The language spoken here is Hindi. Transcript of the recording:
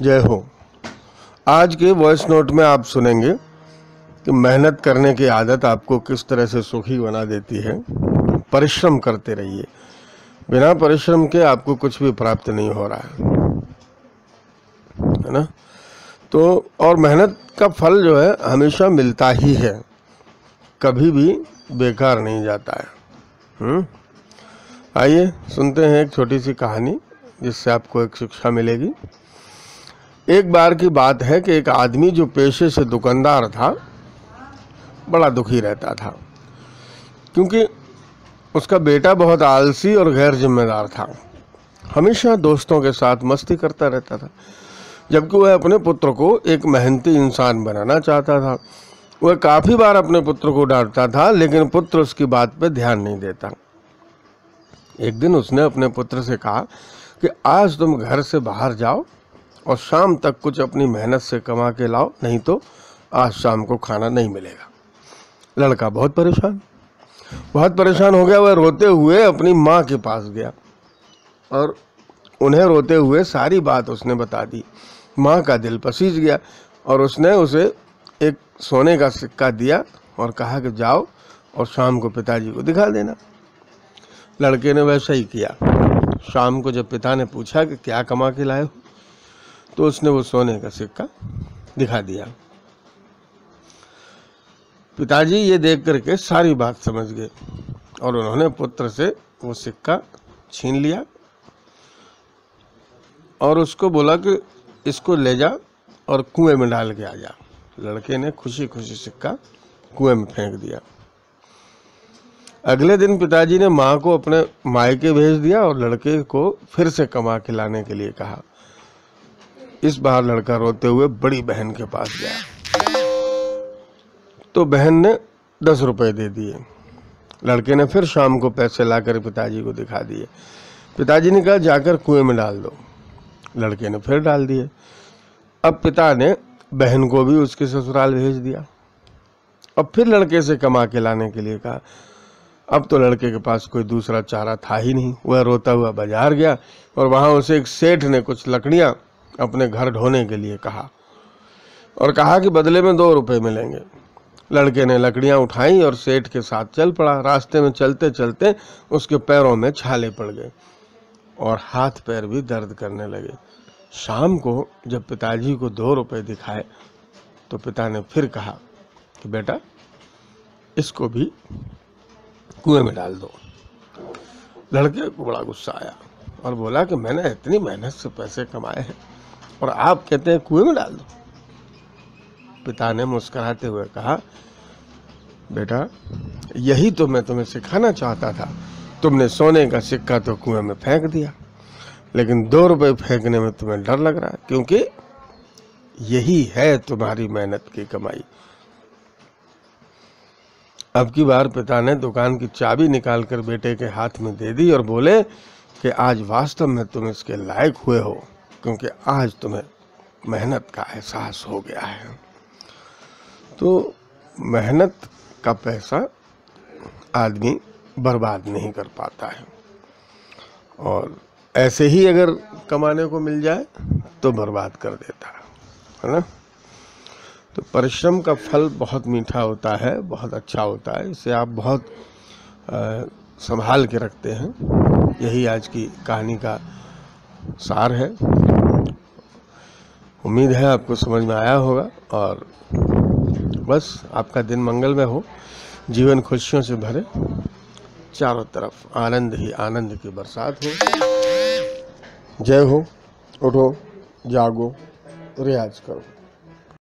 जय हो। आज के वॉइस नोट में आप सुनेंगे कि मेहनत करने की आदत आपको किस तरह से सुखी बना देती है। परिश्रम करते रहिए, बिना परिश्रम के आपको कुछ भी प्राप्त नहीं हो रहा है ना। तो और मेहनत का फल जो है हमेशा मिलता ही है, कभी भी बेकार नहीं जाता है। आइए सुनते हैं एक छोटी सी कहानी जिससे आपको एक शिक्षा मिलेगी। एक बार की बात है कि एक आदमी जो पेशे से दुकानदार था, बड़ा दुखी रहता था क्योंकि उसका बेटा बहुत आलसी और गैर जिम्मेदार था। हमेशा दोस्तों के साथ मस्ती करता रहता था, जबकि वह अपने पुत्र को एक मेहनती इंसान बनाना चाहता था। वह काफ़ी बार अपने पुत्र को डांटता था, लेकिन पुत्र उसकी बात पर ध्यान नहीं देता। एक दिन उसने अपने पुत्र से कहा कि आज तुम घर से बाहर जाओ और शाम तक कुछ अपनी मेहनत से कमा के लाओ, नहीं तो आज शाम को खाना नहीं मिलेगा। लड़का बहुत परेशान हो गया। वह रोते हुए अपनी माँ के पास गया और उन्हें रोते हुए सारी बात उसने बता दी। माँ का दिल पसीज गया और उसने उसे एक सोने का सिक्का दिया और कहा कि जाओ और शाम को पिताजी को दिखा देना। लड़के ने वैसा ही किया। शाम को जब पिता ने पूछा कि क्या कमा के लाए हो, तो उसने वो सोने का सिक्का दिखा दिया। पिताजी ये देख करके सारी बात समझ गए और उन्होंने पुत्र से वो सिक्का छीन लिया और उसको बोला कि इसको ले जा और कुएं में डाल के आ जा। लड़के ने खुशी खुशी सिक्का कुएं में फेंक दिया। अगले दिन पिताजी ने माँ को अपने मायके भेज दिया और लड़के को फिर से कमा के लाने के लिए कहा। इस बार लड़का रोते हुए बड़ी बहन के पास गया तो बहन ने 10 रुपए दे दिए। लड़के ने फिर शाम को पैसे लाकर पिताजी को दिखा दिए। पिताजी ने कहा जाकर कुएं में डाल दो। लड़के ने फिर डाल दिए। अब पिता ने बहन को भी उसके ससुराल भेज दिया और फिर लड़के से कमा के लाने के लिए कहा। अब तो लड़के के पास कोई दूसरा चारा था ही नहीं। वह रोता हुआ बाजार गया और वहाँ उसे एक सेठ ने कुछ लकड़ियाँ अपने घर ढोने के लिए कहा और कहा कि बदले में 2 रुपए मिलेंगे। लड़के ने लकड़ियाँ उठाईं और सेठ के साथ चल पड़ा। रास्ते में चलते चलते उसके पैरों में छाले पड़ गए और हाथ पैर भी दर्द करने लगे। शाम को जब पिताजी को 2 रुपए दिखाए तो पिता ने फिर कहा कि बेटा इसको भी कुएं में डाल दो। लड़के को बड़ा गुस्सा आया और बोला कि मैंने इतनी मेहनत से पैसे कमाए हैं और आप कहते हैं कुएं में डाल दो। पिता ने मुस्कुराते हुए कहा बेटा यही तो मैं तुम्हें सिखाना चाहता था। तुमने सोने का सिक्का तो कुएं में फेंक दिया, लेकिन 2 रुपए फेंकने में तुम्हें डर लग रहा है, क्योंकि यही है तुम्हारी मेहनत की कमाई। अब की बार पिता ने दुकान की चाबी निकालकर बेटे के हाथ में दे दी और बोले कि आज वास्तव में तुम इसके लायक हुए हो, क्योंकि आज तुम्हें मेहनत का एहसास हो गया है। तो मेहनत का पैसा आदमी बर्बाद नहीं कर पाता है और ऐसे ही अगर कमाने को मिल जाए तो बर्बाद कर देता है ना। तो परिश्रम का फल बहुत मीठा होता है, बहुत अच्छा होता है। इसे आप बहुत संभाल के रखते हैं। यही आज की कहानी का सार है। उम्मीद है आपको समझ में आया होगा। और बस आपका दिन मंगलमय हो, जीवन खुशियों से भरे, चारों तरफ आनंद ही आनंद की बरसात हो। जय हो। उठो, जागो, रियाज करो।